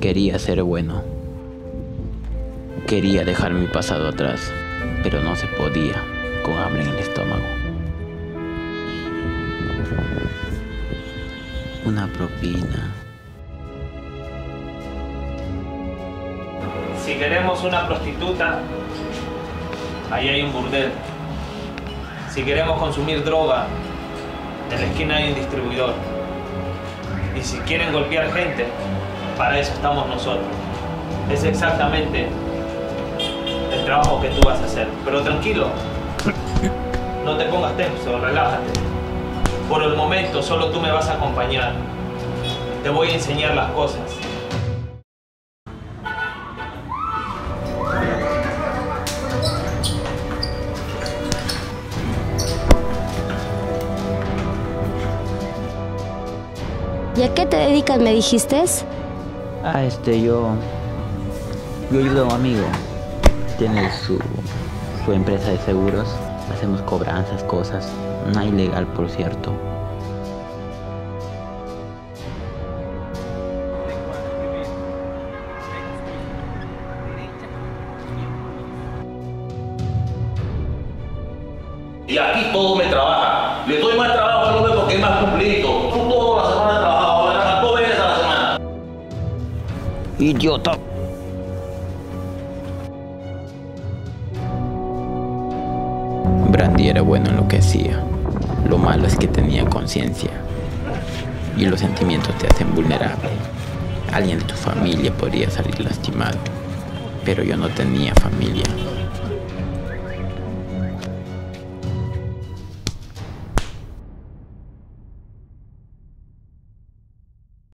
Quería ser bueno. Quería dejar mi pasado atrás, pero no se podía, con hambre en el estómago. Una propina. Si queremos una prostituta, ahí hay un burdel. Si queremos consumir droga, en la esquina hay un distribuidor. Y si quieren golpear gente, para eso estamos nosotros. Es exactamente el trabajo que tú vas a hacer. Pero tranquilo, no te pongas tenso, relájate. Por el momento solo tú me vas a acompañar. Te voy a enseñar las cosas. ¿Y a qué te dedicas, me dijiste? Ah, yo ayudo a un amigo. Tiene su empresa de seguros. Hacemos cobranzas, cosas. Nada ilegal, por cierto. Y aquí todo me trabaja. Le doy más trabajo al hombre porque es más cumplido. Tú toda la semana trabajabas, ¿verdad? 2 veces a la semana. Idiota. Brandy era bueno en lo que hacía. Lo malo es que tenía conciencia. Y los sentimientos te hacen vulnerable. Alguien de tu familia podría salir lastimado. Pero yo no tenía familia.